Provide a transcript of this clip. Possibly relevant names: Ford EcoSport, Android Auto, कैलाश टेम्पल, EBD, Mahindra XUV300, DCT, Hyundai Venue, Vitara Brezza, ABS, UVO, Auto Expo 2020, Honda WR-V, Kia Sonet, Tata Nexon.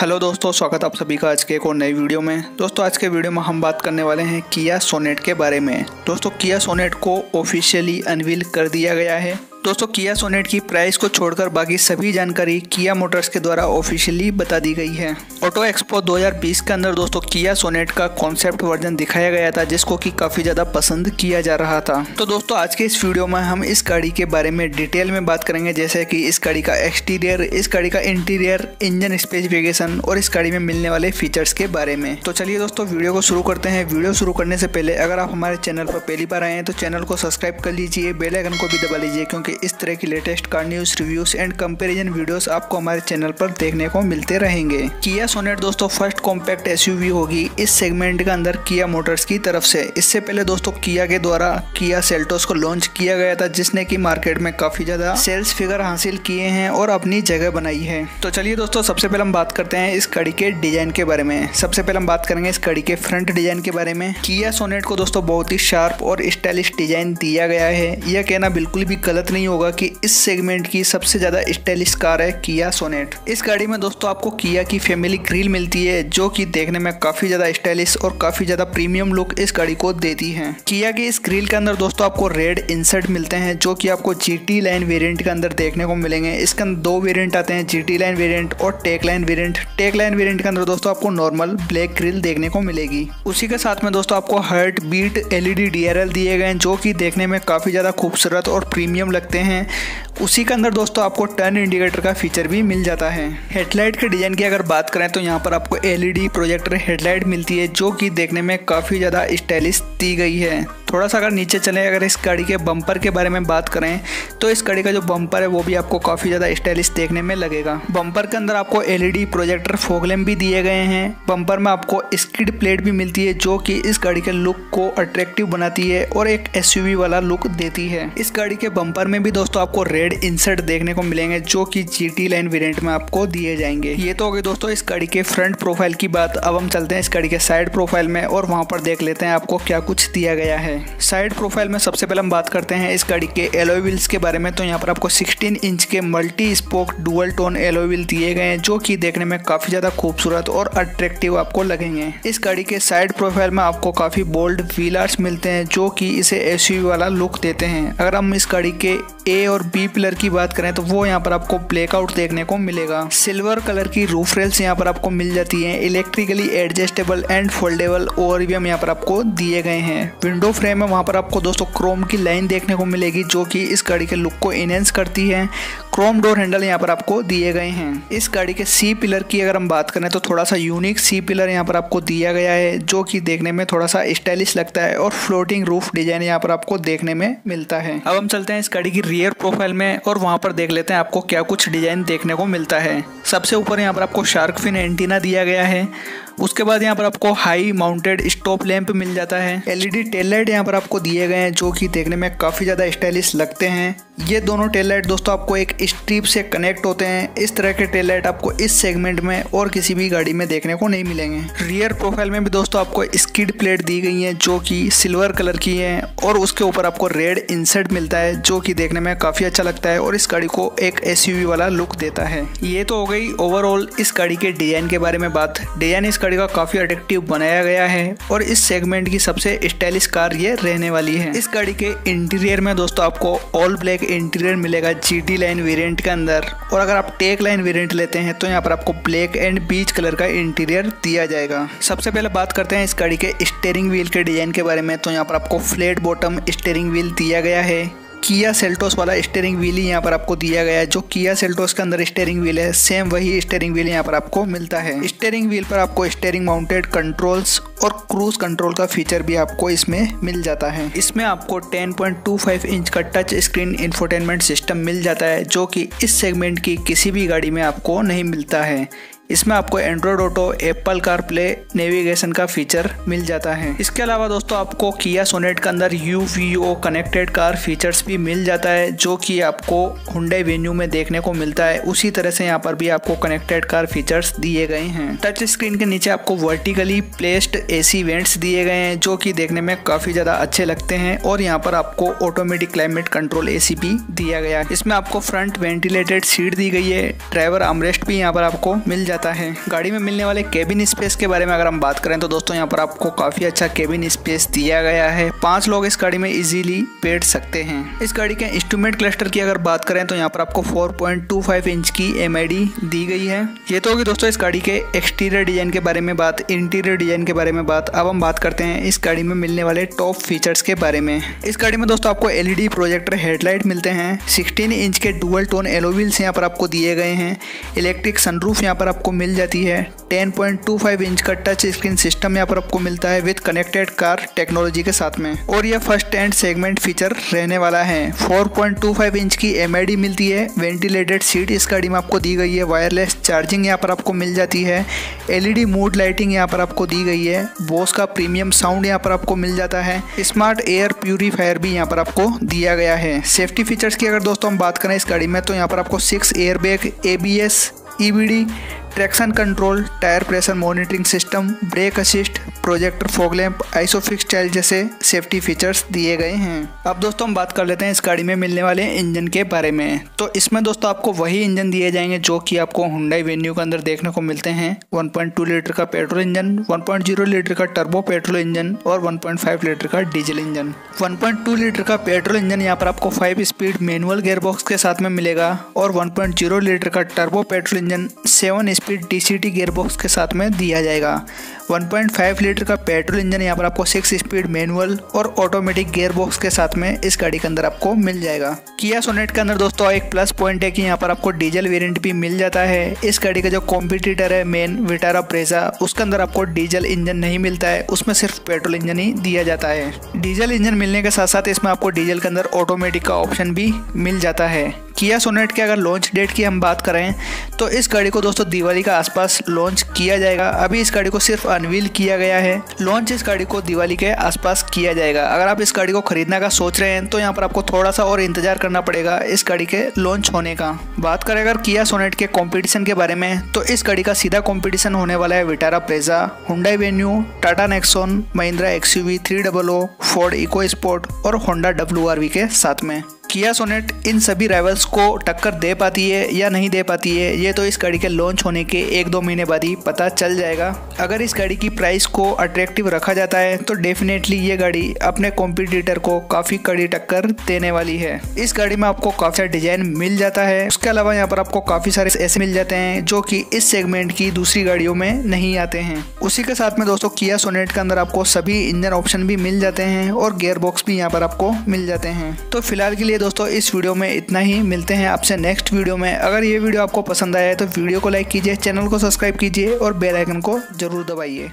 Hello दोस्तों, स्वागत आप सभी का आज के एक और नई वीडियो में। दोस्तों आज के वीडियो में हम बात करने वाले हैं किया सोनेट के बारे में। दोस्तों किया सोनेट को ऑफिशियली अनवील कर दिया गया है। दोस्तों किया सोनेट की प्राइस को छोड़कर बाकी सभी जानकारी किया मोटर्स के द्वारा ऑफिशियली बता दी गई है। ऑटो एक्सपो 2020 के अंदर दोस्तों किया सोनेट का कॉन्सेप्ट वर्जन दिखाया गया था, जिसको कि काफी ज्यादा पसंद किया जा रहा था। तो दोस्तों आज के इस वीडियो में हम इस गाड़ी के बारे में डिटेल में बात करेंगे, जैसे कि इस गाड़ी का एक्सटीरियर, इस गाड़ी का इंटीरियर, इंजन स्पेसिफिकेशन और इस गाड़ी में मिलने वाले फीचर्स के बारे में। तो चलिए दोस्तों वीडियो को शुरू करते हैं। वीडियो शुरू करने से पहले अगर आप हमारे चैनल पर पहली बार आए हैं तो चैनल को सब्सक्राइब कर लीजिए, बेल आइकन को भी दबा लीजिए, क्योंकि इस तरह की latest car news, reviews and comparison videos आपको हमारे चैनल पर देखने को मिलते रहेंगे। किया सोनेट दोस्तों फर्स्ट कॉम्पैक्ट एसयूवी होगी इस सेगमेंट के अंदर किया मोटर्स की तरफ से। इससे पहले दोस्तों किया के द्वारा किया सेल्टोस को लॉन्च किया गया था, जिसने की मार्केट में काफी ज्यादा सेल्स फिगर हासिल किए हैं और अपनी जगह बनाई है। तो चलिए दोस्तों सबसे पहले हम बात करते हैं इस गाड़ी के डिजाइन के बारे में। सबसे पहले हम बात करेंगे इस गाड़ी के फ्रंट डिजाइन के बारे में। किया सोनेट को दोस्तों बहुत ही शार्प और स्टाइलिश डिजाइन दिया गया है। यह कहना बिल्कुल भी गलत नहीं होगा कि इस सेगमेंट की सबसे ज्यादा स्टाइलिश कार है किया सोनेट। इस गाड़ी में दोस्तों आपको किया की फैमिली ग्रिल मिलती है, जो कि देखने में काफी ज्यादा स्टाइलिश और काफी ज्यादा प्रीमियम लुक इस गाड़ी को देती है। किया के इस ग्रिल के अंदर दोस्तों आपको रेड इंसर्ट मिलते हैं, जो कि आपको जीटी लाइन वेरिएंट के अंदर देखने को मिलेंगे। इसके अंदर दो वेरिएंट आते हैं, जीटी लाइन वेरिएंट और tech line variant. Tech line variant के अंदर दोस्तों आपको नॉर्मल ब्लैक ग्रिल देखने को मिलेगी। उसी के साथ में दोस्तों आपको हार्ट बीट एलईडी डीआरएल दिए गए, जो कि देखने में काफी ज्यादा खूबसूरत और प्रीमियम लगते हैं। उसी के अंदर दोस्तों आपको टर्न इंडिकेटर का फीचर भी मिल जाता है। हेडलाइट के डिजाइन की अगर बात करें तो यहाँ पर आपको एलईडी प्रोजेक्टर हेडलाइट मिलती है, जो कि देखने में काफी ज्यादा स्टाइलिश दी गई है। थोड़ा सा अगर नीचे चलें, अगर इस गाड़ी के बम्पर के बारे में बात करें तो इस गाड़ी का जो बम्पर है वो भी आपको काफ़ी ज़्यादा स्टाइलिश देखने में लगेगा। बम्पर के अंदर आपको एलईडी प्रोजेक्टर फॉग लैम्प भी दिए गए हैं। बम्पर में आपको स्किड प्लेट भी मिलती है, जो कि इस गाड़ी के लुक को अट्रैक्टिव बनाती है और एक एसयूवी वाला लुक देती है। इस गाड़ी के बम्पर में भी दोस्तों आपको रेड इंसर्ट देखने को मिलेंगे, जो कि जीटी लाइन वेरिएंट में आपको दिए जाएंगे। ये तो हो गई दोस्तों इस गाड़ी के फ्रंट प्रोफाइल की बात। अब हम चलते हैं इस गाड़ी के साइड प्रोफाइल में और वहाँ पर देख लेते हैं आपको क्या कुछ दिया गया है। साइड प्रोफाइल में सबसे पहले हम बात करते हैं इस गाड़ी के एलॉय व्हील्स के बारे में। तो यहाँ पर आपको 16 इंच के multi spoke dual tone alloy wheel दिए गए हैं, जो कि देखने में काफी ज्यादा खूबसूरत और अट्रैक्टिव आपको लगेंगे। इस गाड़ी के साइड प्रोफाइल में आपको काफी बोल्ड व्हील आर्ट्स मिलते हैं, जो कि इसे एसयूवी वाला लुक देते हैं। अगर हम इस गाड़ी के ए और बी पिलर की बात करें तो वो यहाँ पर आपको ब्लैकआउट देखने को मिलेगा। सिल्वर कलर की रूफ रेल्स यहाँ पर आपको मिल जाती है। Electrically adjustable and foldable overview यहाँ पर आपको दिए गए हैं। विंडो फ्रेम में वहाँ पर आपको दोस्तों क्रोम की लाइन देखने को मिलेगी, जो कि इस गाड़ी के लुक को एनहेंस करती है। क्रोम डोर हैंडल यहाँ पर आपको दिए गए हैं। इस गाड़ी के सी पिलर की अगर हम बात करें तो थोड़ा सा यूनिक सी पिलर यहाँ पर आपको दिया गया है, जो कि देखने में थोड़ा सा स्टाइलिश लगता है और फ्लोटिंग रूफ डिजाइन यहाँ पर आपको देखने में मिलता है। अब हम चलते हैं इस गाड़ी की रियर प्रोफाइल में और वहाँ पर देख लेते हैं आपको क्या कुछ डिजाइन देखने को मिलता है। सबसे ऊपर यहाँ पर आपको शार्क फिन एंटीना दिया गया है। उसके बाद यहाँ पर आपको हाई माउंटेड स्टॉप लैंप मिल जाता है। एलईडी टेल लाइट यहाँ पर आपको दिए गए हैं, जो कि देखने में काफ़ी ज़्यादा स्टाइलिश लगते हैं। ये दोनों टेल लाइट दोस्तों आपको एक स्ट्रिप से कनेक्ट होते हैं। इस तरह के टेल लाइट आपको इस सेगमेंट में और किसी भी गाड़ी में देखने को नहीं मिलेंगे। रियर प्रोफाइल में भी दोस्तों आपको स्किड प्लेट दी गई है, जो कि सिल्वर कलर की है और उसके ऊपर आपको रेड इंसर्ट मिलता है, जो कि देखने में काफ़ी अच्छा लगता है और इस गाड़ी को एक एसयूवी वाला लुक देता है। ये तो हो गई ओवरऑल इस गाड़ी के डिजाइन के बारे में बात। डिजाइन इस गाड़ी का काफ़ी अट्रैक्टिव बनाया गया है और इस सेगमेंट की सबसे स्टाइलिश कार ये रहने वाली है। इस गाड़ी के इंटीरियर में दोस्तों आपको ऑल ब्लैक इंटीरियर मिलेगा जीटी लाइन वेरिएंट के अंदर, और अगर आप टेक लाइन वेरिएंट लेते हैं तो यहाँ पर आपको ब्लैक एंड बीच कलर का इंटीरियर दिया जाएगा। सबसे पहले बात करते हैं इस गाड़ी के स्टीयरिंग व्हील के डिजाइन के बारे में। तो यहाँ पर आपको फ्लैट बॉटम स्टीयरिंग व्हील दिया गया है। किया सेल्टोस वाला स्टीयरिंग व्हील ही यहाँ पर आपको दिया गया है। जो किया सेल्टोस के अंदर स्टीयरिंग व्हील है, सेम वही स्टीयरिंग व्हील यहाँ पर आपको मिलता है। स्टीयरिंग व्हील पर आपको स्टीयरिंग माउंटेड कंट्रोल्स और क्रूज कंट्रोल का फीचर भी आपको इसमें मिल जाता है। इसमें आपको 10.25 इंच का टच स्क्रीन इंफोटेनमेंट सिस्टम मिल जाता है, जो कि इस सेगमेंट की किसी भी गाड़ी में आपको नहीं मिलता है। इसमें आपको Android Auto, Apple CarPlay, navigation का फीचर मिल जाता है। इसके अलावा दोस्तों आपको किया सोनेट के अंदर UVO कनेक्टेड कार फीचर्स भी मिल जाता है, जो कि आपको Hyundai वेन्यू में देखने को मिलता है। उसी तरह से यहाँ पर भी आपको कनेक्टेड कार फीचर्स दिए गए हैं। टच स्क्रीन के नीचे आपको वर्टिकली प्लेस्ड AC वेंट्स दिए गए हैं, जो कि देखने में काफ़ी ज़्यादा अच्छे लगते हैं। और यहाँ पर आपको ऑटोमेटिक क्लाइमेट कंट्रोल AC भी दिया गया है। इसमें आपको फ्रंट वेंटिलेटेड सीट दी गई है। ड्राइवर आर्मरेस्ट भी यहाँ पर आपको मिल जाता है। आता है। गाड़ी में मिलने वाले केबिन स्पेस के बारे में अगर हम बात करें तो दोस्तों यहाँ पर आपको काफी अच्छा केबिन स्पेस दिया गया है। 5 लोग इस गाड़ी में इजीली बैठ सकते हैं। इस गाड़ी के इंस्ट्रूमेंट क्लस्टर की अगर बात करें तो यहाँ पर आपको 4.25 इंच की एमआईडी दी गई है। ये तो होगी दोस्तों इस गाड़ी के एक्सटीरियर डिजाइन के बारे में बात, इंटीरियर डिजाइन के बारे में बात। अब हम बात करते हैं इस गाड़ी में मिलने वाले टॉप फीचर्स के बारे में। इस गाड़ी में दोस्तों आपको एलईडी प्रोजेक्टर हेडलाइट मिलते हैं, 16 इंच के डुअल टोन एलॉय व्हील्स यहाँ पर आपको दिए गए हैं, इलेक्ट्रिक सनरूफ यहाँ पर आपको मिल जाती है, 10.25 इंच का टच स्क्रीन सिस्टम यहाँ पर आपको मिलता है विद कनेक्टेड कार टेक्नोलॉजी के साथ में, और यह फर्स्ट एंड सेगमेंट फीचर रहने वाला है। 4.25 इंच की एमआईडी मिलती है, वेंटिलेटेड सीट इस गाड़ी में आपको दी गई है, वायरलेस चार्जिंग यहाँ पर आपको मिल जाती है, एलईडी मूड लाइटिंग यहाँ पर आपको दी गई है, बोस का प्रीमियम साउंड यहाँ पर आपको मिल जाता है, स्मार्ट एयर प्यूरीफायर भी यहाँ पर आपको दिया गया है। सेफ्टी फीचर्स की अगर दोस्तों हम बात करें इस गाड़ी में तो यहाँ पर आपको 6 airbag, ABS, EBD, traction control, tyre pressure monitoring system, brake assist, projector fog lamp, isofix tile जैसे सेफ्टी फीचर्स दिए गए हैं। अब दोस्तों हम बात कर लेते हैं इस गाड़ी में मिलने वाले इंजन के बारे में। तो इसमें दोस्तों आपको वही इंजन दिए जाएंगे जो कि आपको Hyundai Venue के अंदर देखने को मिलते हैं। 1.2 लीटर का पेट्रोल इंजन, 1.0 लीटर का टर्बो पेट्रोल इंजन और 1.5 लीटर का डीजल इंजन। 1.2 लीटर का पेट्रोल इंजन यहाँ पर आपको 5 स्पीड मैनुअल गेयरबॉक्स के साथ में मिलेगा और 1.0 लीटर का turbo petrol engine 7 speed DCT gearbox के साथ में दिया जाएगा। 1.5 लीटर का पेट्रोल इंजन यहाँ पर आपको 6 स्पीड मैनुअल और ऑटोमेटिक गेयरबॉक्स के साथ में इस गाड़ी के अंदर आपको मिल जाएगा। Kia Sonet के अंदर दोस्तों एक प्लस पॉइंट है कि यहाँ पर आपको डीजल वेरिएंट भी मिल जाता है। इस गाड़ी का जो कॉम्पिटिटर है मेन Vitara Brezza, उसके अंदर आपको डीजल इंजन नहीं मिलता है, उसमें सिर्फ पेट्रोल इंजन ही दिया जाता है। डीजल इंजन मिलने के साथ साथ इसमें आपको डीजल के अंदर ऑटोमेटिक का ऑप्शन भी मिल जाता है। Kia Sonet के अगर लॉन्च डेट की हम बात करें तो इस गाड़ी को दोस्तों दिवाली के आसपास लॉन्च किया जाएगा। अभी इस गाड़ी को सिर्फ अनवील किया गया है, लॉन्च इस गाड़ी को दिवाली के आसपास किया जाएगा। अगर आप इस गाड़ी को खरीदने का सोच रहे हैं तो यहाँ पर आपको थोड़ा सा और इंतजार करना पड़ेगा इस गाड़ी के लॉन्च होने का। बात करें अगर Kia Sonet के कॉम्पिटिशन के बारे में तो इस गाड़ी का सीधा कॉम्पिटिशन होने वाला है Vitara Brezza, Hyundai Venue, Tata Nexon, Mahindra XUV300, Ford EcoSport और Honda WR-V के साथ में। Kia Sonet इन सभी राइवल्स को टक्कर दे पाती है या नहीं दे पाती है ये तो इस गाड़ी के लॉन्च होने के 1-2 महीने बाद ही पता चल जाएगा। अगर इस गाड़ी की प्राइस को अट्रैक्टिव रखा जाता है तो डेफिनेटली ये गाड़ी अपने कॉम्पिटिटर को काफ़ी कड़ी टक्कर देने वाली है। इस गाड़ी में आपको काफ़ी सारे डिजाइन मिल जाता है, उसके अलावा यहाँ पर आपको काफ़ी सारे ऐसे मिल जाते हैं जो कि इस सेगमेंट की दूसरी गाड़ियों में नहीं आते हैं। उसी के साथ में दोस्तों Kia Sonet के अंदर आपको सभी इंजन ऑप्शन भी मिल जाते हैं और गेयर बॉक्स भी यहाँ पर आपको मिल जाते हैं। तो फिलहाल के लिए दोस्तों इस वीडियो में इतना ही, मिलते हैं आपसे नेक्स्ट वीडियो में। अगर ये वीडियो आपको पसंद आया है तो वीडियो को लाइक कीजिए, चैनल को सब्सक्राइब कीजिए और बेल आइकन को जरूर दबाइए।